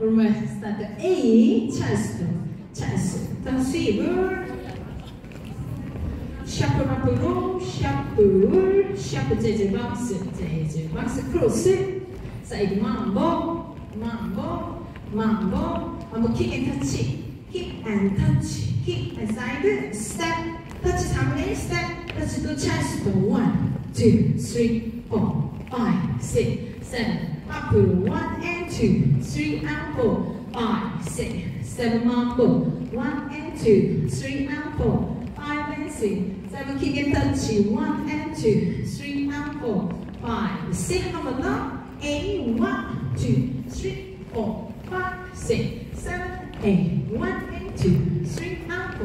ormai è stata ehi, cesto, transfer, shop jazz, cross, side mambo, kick and touch, side, step, touch thumbnail, step, touch to chest, 1, 2, 3, 4, 5, 6, 7, up 1 and 2, 3 and 4, 5, 6, 7, mambo, 1 and 2, 3 and 4, 5 and 6, 7, kick and touch, 1 and 2, 3 and 4, 5, 6, number 9, 8, 1, 2, 3, 4, 5, 6, 7, 8, 1 and 2, 3 and 4,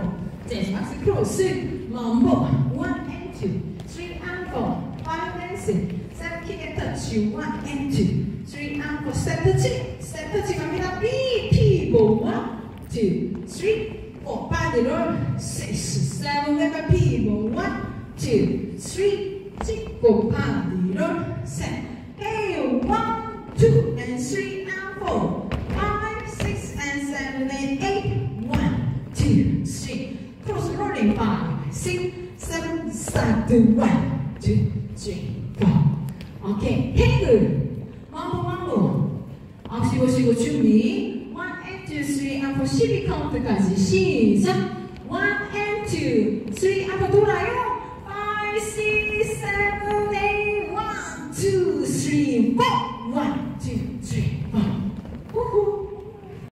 dance max cross, mambo, 1 and 2, 3 and 4, 5 and 6, 7, kick and touch, 1 and 2, 3 and 4, step touch, coming up, people, 1, 2, 3, 4, body roll, 6, 7, remember people, 1, 2, 3, 4, body roll, 7, 8, 1, 2, and 3 and 4. 1, 2, 3, cross rolling, 5, 6, 7, start to 1, 2, 3, 4. Okay, hang mambo. 쉬고 준비. 1 and 2, 3 and 4, 12 카운트까지 시작. 1 and 2, 3 and 4 돌아요.